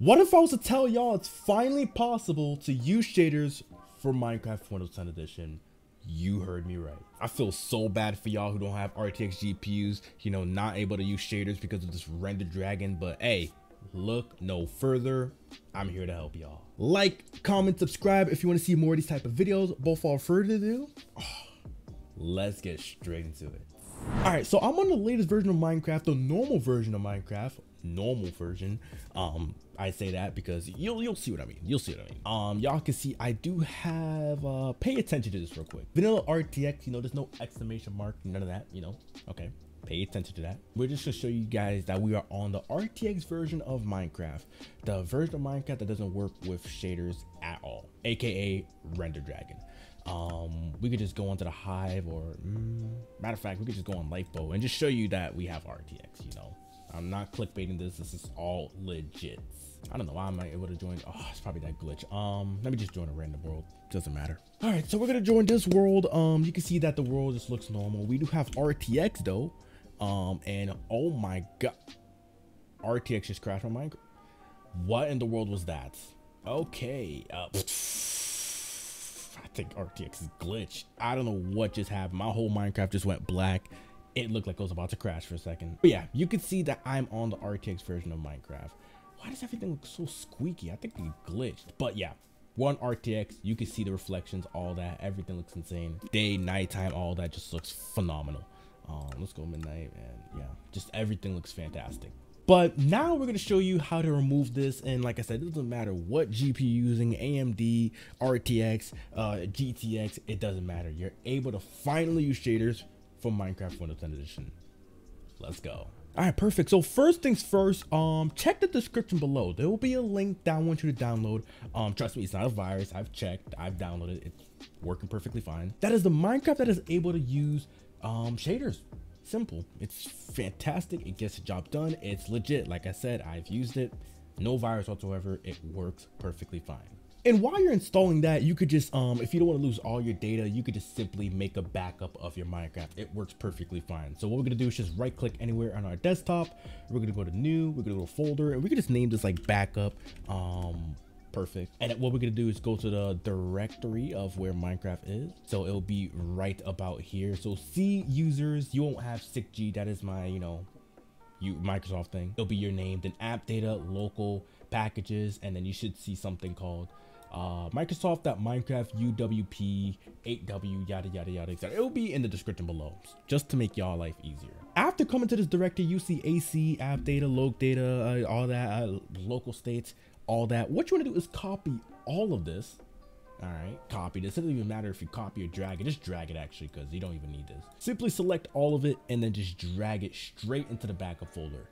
What if I was to tell y'all it's finally possible to use shaders for Minecraft Windows 10 Edition? You heard me right. I feel so bad for y'all who don't have RTX GPUs, you know, not able to use shaders because of this Render Dragon, but hey, look no further, I'm here to help y'all. Like, comment, subscribe if you want to see more of these type of videos. But without further ado, let's get straight into it. Alright, so I'm on the latest version of Minecraft, the normal version of Minecraft. Normal version, I say that because you'll see what I mean. Y'all can see I do have pay attention to this real quick. Vanilla RTX, you know, there's no exclamation mark, none of that, you know. Okay, pay attention to that. We're just gonna show you guys that we are on the RTX version of Minecraft, the version of Minecraft that doesn't work with shaders at all, aka Render Dragon. We could just go onto the Hive, or matter of fact, we could just go on Lifeboat and just show you that we have RTX, you know. I'm not clickbaiting this. This is all legit. I don't know why I'm not able to join. Oh, it's probably that glitch. Let me just join a random world. Doesn't matter. All right, so we're gonna join this world. You can see that the world just looks normal. We do have RTX though. And oh my god, RTX just crashed on Minecraft. What in the world was that? Okay. I think RTX is glitched. I don't know what just happened. My whole Minecraft just went black. It looked like it was about to crash for a second. But yeah, you can see that I'm on the RTX version of Minecraft. Why does everything look so squeaky? I think we glitched. But yeah, one RTX, you can see the reflections, all that. Everything looks insane. Day, nighttime, all that just looks phenomenal. Let's go midnight, and yeah, just everything looks fantastic. But now we're going to show you how to remove this. And like I said, it doesn't matter what GPU you're using, AMD, RTX, GTX, it doesn't matter. You're able to finally use shaders for Minecraft Windows 10 Edition. Let's go. All right, perfect. So first things first, check the description below. There will be a link that I want you to download. Trust me, it's not a virus. I've checked, I've downloaded it. It's working perfectly fine. That is the Minecraft that is able to use shaders. Simple. It's fantastic. It gets the job done. It's legit. Like I said, I've used it. No virus whatsoever. It works perfectly fine. And while you're installing that, you could just, if you don't want to lose all your data, you could just simply make a backup of your Minecraft. It works perfectly fine. So what we're going to do is just right click anywhere on our desktop. We're going to go to new, we're going to go to folder, and we can just name this like backup. Perfect. And what we're going to do is go to the directory of where Minecraft is. So it'll be right about here. So C users, you won't have 6G. That is my, you know, Microsoft thing. It'll be your name, then app data, local packages, and then you should see something called Microsoft.Minecraft UWP 8W yada yada yada, etc. It'll be in the description below just to make y'all life easier. After coming to this directory, you see AC, app data, log data, all that, local states, all that. What you want to do is copy all of this. All right, copy this. It doesn't even matter if you copy or drag it. Just drag it actually, because you don't even need this. Simply select all of it and then just drag it straight into the backup folder.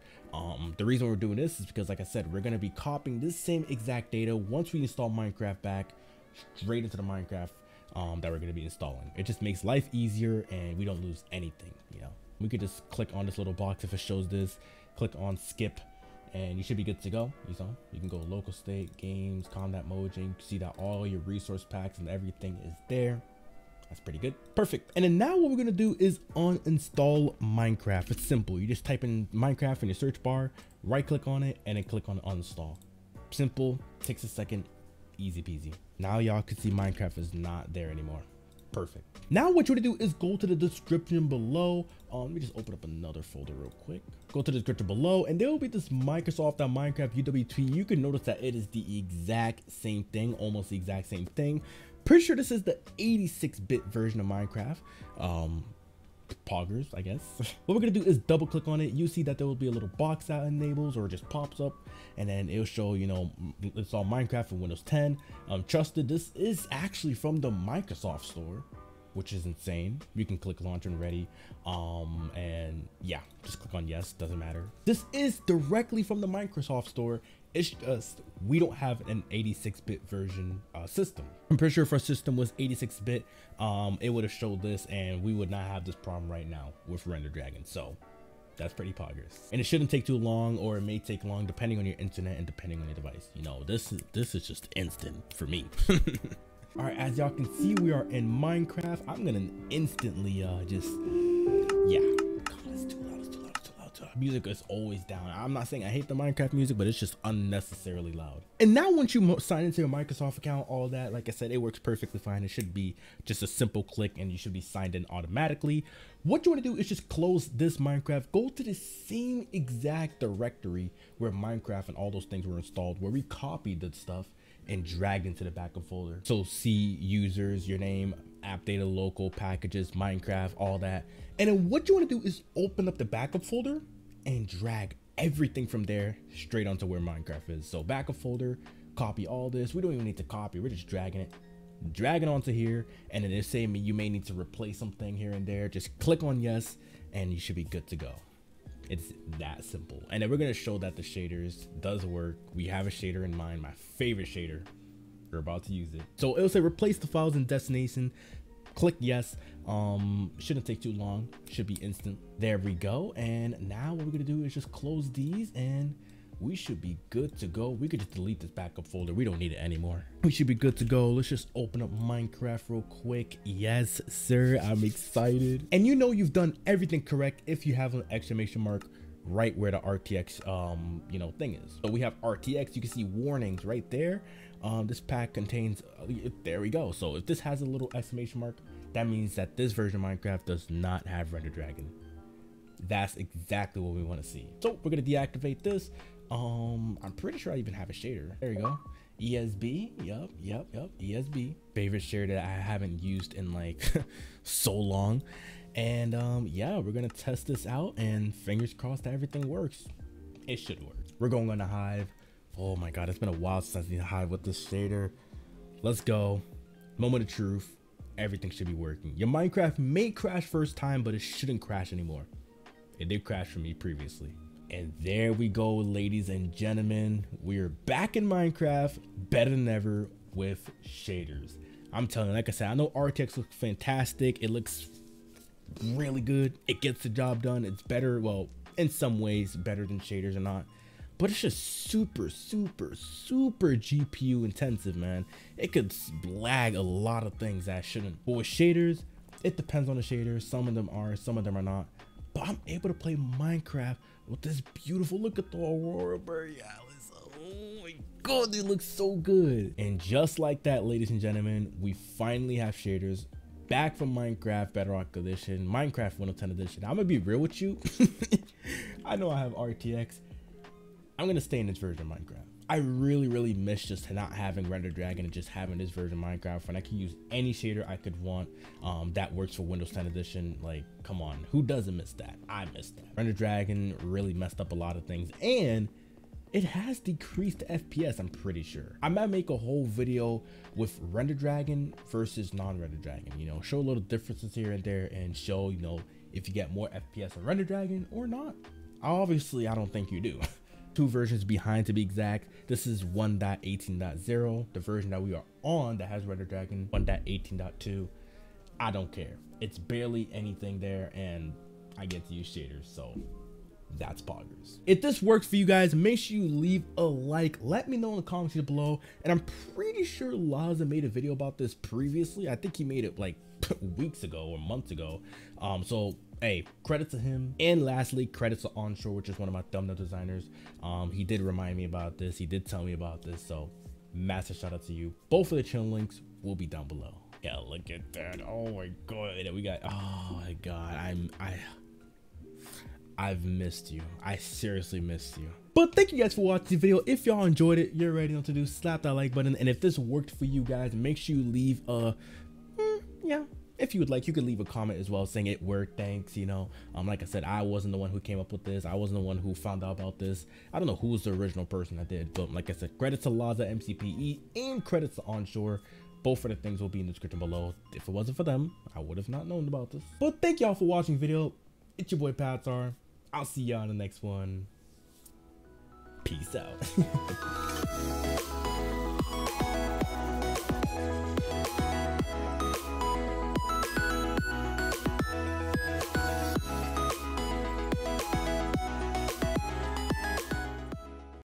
The reason we're doing this is because, like I said, we're going to be copying this same exact data once we install Minecraft back straight into the Minecraft that we're going to be installing. It just makes life easier and we don't lose anything, you know. We could just click on this little box if it shows this, click on skip, and you should be good to go. You know, you can go local state, games, combat mode, and you can see that all your resource packs and everything is there. That's pretty good. Perfect. And then now what we're going to do is uninstall Minecraft. It's simple. You just type in Minecraft in your search bar, right click on it, and then click on uninstall. Simple. Takes a second. Easy peasy. Now y'all can see Minecraft is not there anymore. Perfect. Now what you want to do is go to the description below. Let me just open up another folder real quick. Go to the description below, and there will be this Microsoft.Minecraft UWP. You can notice that it is the exact same thing, almost the exact same thing. Pretty sure this is the 86-bit version of Minecraft. Poggers, I guess. What we're gonna do is double click on it. You see that there will be a little box that enables, or just pops up, and then it'll show, you know, it's all Minecraft for Windows 10. Trusted. This is actually from the Microsoft Store, which is insane. You can click launch and ready. And yeah, just click on yes. Doesn't matter. This is directly from the Microsoft Store. It's just we don't have an 86-bit version system. I'm pretty sure if our system was 86-bit, it would have showed this and we would not have this problem right now with Render Dragon. So that's pretty poggers. And it shouldn't take too long, or it may take long depending on your internet and depending on your device. You know, this is just instant for me. All right, as y'all can see, we are in Minecraft. I'm gonna instantly just, yeah. God, it's too loud, it's too loud, it's too loud, it's too loud. music is always down. I'm not saying I hate the Minecraft music, but it's just unnecessarily loud. And now once you sign into your Microsoft account, all that, like I said, it works perfectly fine. It should be just a simple click and you should be signed in automatically. What you want to do is just close this Minecraft, go to the same exact directory where Minecraft and all those things were installed, where we copied the stuff and dragged into the backup folder. So C, users, your name, app data, local, packages, Minecraft, all that. And then what you want to do is open up the backup folder and drag everything from there straight onto where Minecraft is. So backup folder, copy all this. We don't even need to copy. We're just dragging it, dragging onto here. And then it's saying you may need to replace something here and there. Just click on yes, and you should be good to go. It's that simple. And then we're going to show that the shaders does work. We have a shader in mind, my favorite shader. We're about to use it. So it'll say replace the files in destination. Click yes. Shouldn't take too long. Should be instant. There we go. And now what we're going to do is just close these and we should be good to go. We could just delete this backup folder. We don't need it anymore. We should be good to go. Let's just open up Minecraft real quick. Yes, sir. I'm excited. And you know you've done everything correct if you have an exclamation mark right where the RTX thing is. So we have RTX. You can see warnings right there. This pack contains there we go. So if this has a little exclamation mark, that means that this version of Minecraft does not have Render Dragon. That's exactly what we want to see. So we're going to deactivate this. I'm pretty sure I even have a shader. There you go. ESB. Yep. ESB. Favorite shader that I haven't used in like so long. And yeah, we're going to test this out and fingers crossed that everything works. It should work. We're going on the Hive. Oh my God. It's been a while since I've been on the Hive with this shader. Let's go. Moment of truth. Everything should be working. Your Minecraft may crash first time, but it shouldn't crash anymore. It did crash for me previously. And there we go, ladies and gentlemen. We're back in Minecraft, better than ever with shaders. I'm telling you, like I said, I know RTX looks fantastic. It looks really good. It gets the job done. It's better, well, in some ways, better than shaders or not. But it's just super, super, super GPU intensive, man. It could lag a lot of things that shouldn't. But with shaders, it depends on the shaders. Some of them are, some of them are not. But I'm able to play Minecraft with this beautiful, look at the Aurora Borealis. Oh my God, they look so good. And just like that, ladies and gentlemen, we finally have shaders back from Minecraft Bedrock Edition, Minecraft 1.10 Edition. I'm gonna be real with you. I know I have RTX. I'm gonna stay in this version of Minecraft. I really, really miss just not having Render Dragon and just having this version of Minecraft when I can use any shader I could want that works for Windows 10 Edition. Like, come on, who doesn't miss that? I miss that. Render Dragon really messed up a lot of things and it has decreased FPS, I'm pretty sure. I might make a whole video with Render Dragon versus non-Render Dragon, you know, show little differences here and there and show, you know, if you get more FPS on Render Dragon or not. Obviously, I don't think you do. Two versions behind to be exact. This is 1.18.0, the version that we are on that has Render Dragon. 1.18.2, I don't care. It's barely anything there and I get to use shaders, so that's poggers. If this works for you guys, make sure you leave a like. Let me know in the comments below. And I'm pretty sure Lazza made a video about this previously. I think he made it like weeks ago or months ago. So hey, credit to him. And lastly, credit to 0nshore, which is one of my thumbnail designers. He did remind me about this. He did tell me about this. So massive shout out to you. Both of the channel links will be down below. Yeah, look at that. Oh my God. We got, oh my God. I've missed you. I seriously missed you. But thank you guys for watching the video. If y'all enjoyed it, you already know what to do. Slap that like button. And if this worked for you guys, make sure you leave a, yeah. If you would like, you could leave a comment as well saying it worked, thanks, you know. Like I said, I wasn't the one who came up with this. I wasn't the one who found out about this. I don't know who was the original person that did, but like I said, credit to LAZZAMCPE and credit to 0nshore. Both of the things will be in the description below. If it wasn't for them, I would have not known about this. But thank y'all for watching the video. It's your boy Patar. I'll see y'all in the next one. Peace out.